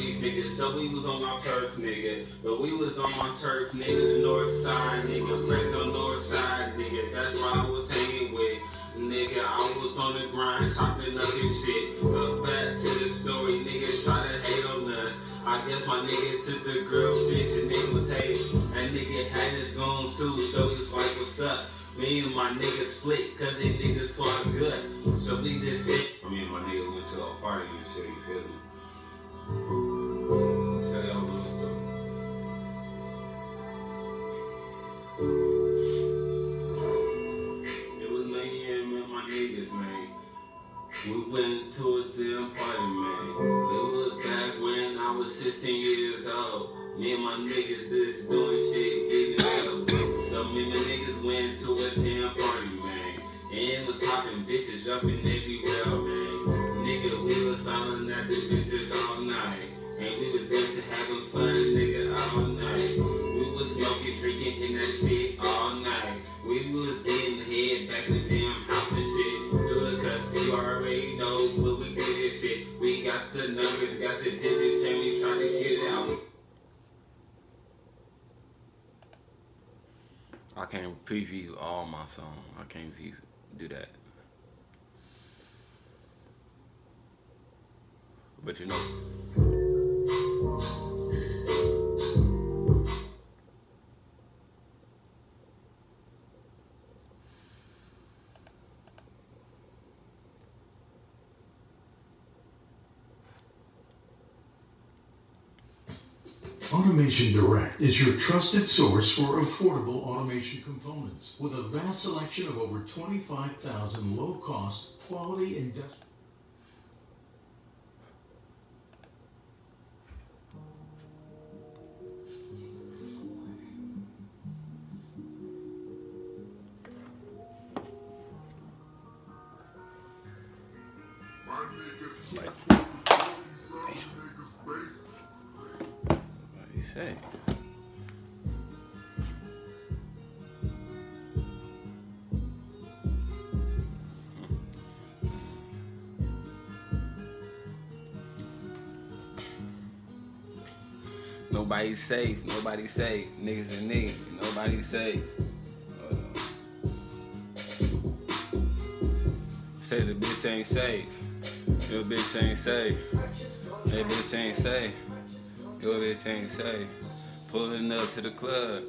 these niggas. So we was on my turf, nigga. But we was on my turf, nigga. The north side, nigga. Fresno north side, nigga. That's why I was hanging with. Nigga, I was on the grind, chopping up and shit. But back to the story, niggas try to hate on us. I guess my nigga took the girl, bitch, and nigga was hating. That nigga had his guns too, so he's like, what's up? Me and my nigga split, cause they niggas plot good. So we just hit. Me and my nigga went to a party and shit, you feel me? Tell y'all little stuff. It was me and my niggas, man. We went to a damn party, man. It was back when I was 16 years old. Me and my niggas just doing shit, getting it up. So me and my niggas went to a damn party, man. And it was popping bitches, jumping everywhere, man. Nigga, we was silent at the bitches all night. And we was dancing, having fun, nigga, all night. We was smoking, drinking, and that shit all night. We was getting head back in the damn house and shit. Do the cuss, you already know what we did and shit. We got the numbers, got the digits, and we try to get it out. I can't preview all my songs. I can't do that. But you know. Automation Direct is your trusted source for affordable automation components with a vast selection of over 25,000 low-cost, quality industrial. Say. Nobody's safe, nobody's safe, niggas and niggas, nobody's safe. Say the bitch ain't safe, your bitch ain't safe, that bitch ain't safe. Yo, bitch ain't safe. Pulling up to the club.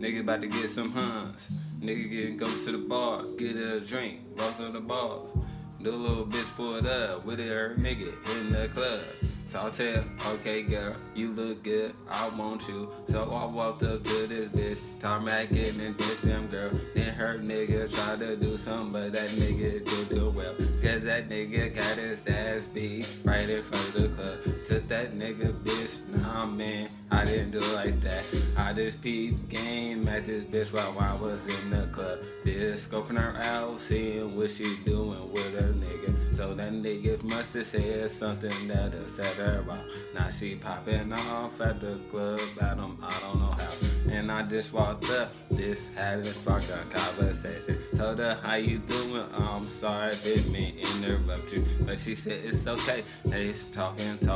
Nigga about to get some huns. Nigga getting go to the bar. Get a drink. Boss on the balls. The little bitch pulled up with her nigga in the club. So I said, okay girl, you look good, I want you. So I walked up to this bitch, tarmacking and this damn girl. Then her nigga tried to do something, but that nigga didn't do well. Cause that nigga got his ass beat right in front of the club. Took that nigga bitch, nah man, I didn't do it like that. I just peeped game at this bitch while I was in the club. Bitch scoping her out, seeing what she doing with her nigga. So that nigga must have said something that upset her out. Now she popping off at the club at him, I don't know how. And I just walked up, this had a sparked a conversation. Told her how you doing, I'm sorry, didn't mean interrupt you. But she said it's okay. They was talking to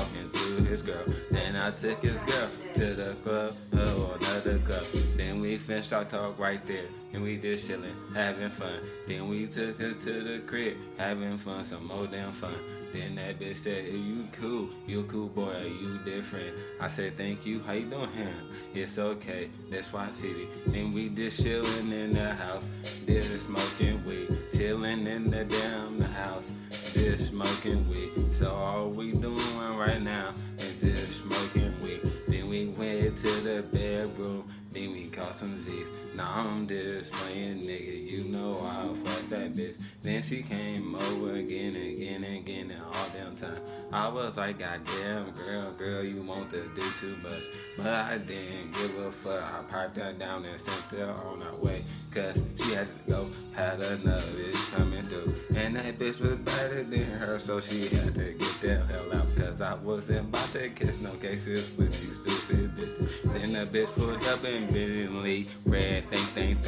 his girl. Then I took his girl to the club, oh another club. Then we finished our talk right there. And we just chilling, having fun. Then we took her to the crib, having fun, some more damn fun. Then that bitch said, you cool boy, you different. I said, thank you, how you doing here? It's okay, that's why city. Then we just chilling in the house, just smoking weed. Chilling in the damn house, just smoking weed. So all we doing right now is just smoking weed. Then we went to the bedroom. Then we caught some Z's. Now I'm just playing, nigga. You know I'll fuck that bitch. Then she came over again and again and again and all damn time. I was like, goddamn girl, you want to do too much. But I didn't give a fuck. I piped her down and sent her on her way. Cause she had to go, had another bitch coming through. And that bitch was better than her, so she had to get the hell out. Cause I wasn't about to kiss no cases with you stupid bitches. Then the bitch pulled up and bitterly red, think.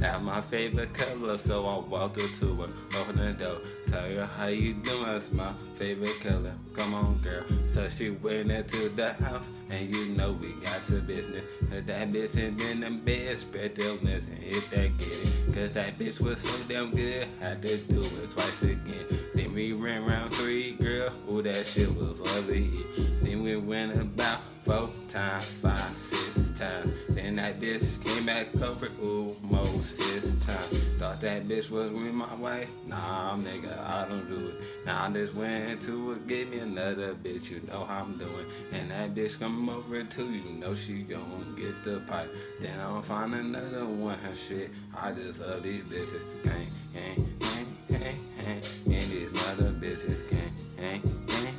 That's my favorite color, so I walked up to her. open the door, tell her how you doing, it's my favorite color, come on girl. So she went into the house, and you know we got some business. Cause that bitch had been in bed, spread their legs and hit that kitty. Cause that bitch was so damn good, had to do it twice again. Then we ran round 3, girl, ooh that shit was lovely. Then we went about 4 times, 5, 6 times. Then that bitch came back over, ooh, most 6 times. Thought that bitch was with my wife, nah, nigga, I don't do it. Nah, I just went into it, gave me another bitch, you know how I'm doing. And that bitch come over too, you know she gon' get the pipe. Then I'll find another one, shit, I just love these bitches. Gang, gang, gang, gang, gang, and these mother bitches. Gang, gang, gang,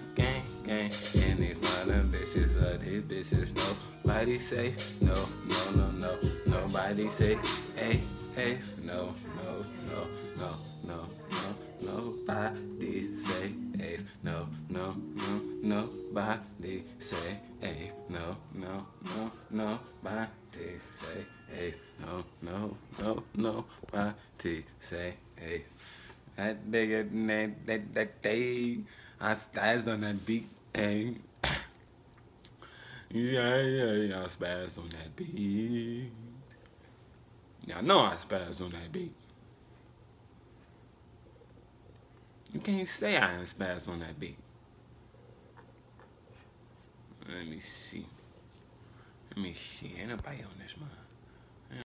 gang, gang, and these mother bitches. Love these bitches, nobody safe, no, no, no, no. Nobody safe, hey, hey, no, no, no, no, no, no. Nobody safe, hey, no, no, no, nobody safe, hey, no, no, no, nobody safe, hey, no, no, no, nobody safe, hey. That nigga named that day I spazzed on that beat, hey. Yeah, I spazzed on that beat. Y'all know I spazzed on that beat. You can't say I ain't spazzed on that beat. Let me see. Ain't nobody on this mind.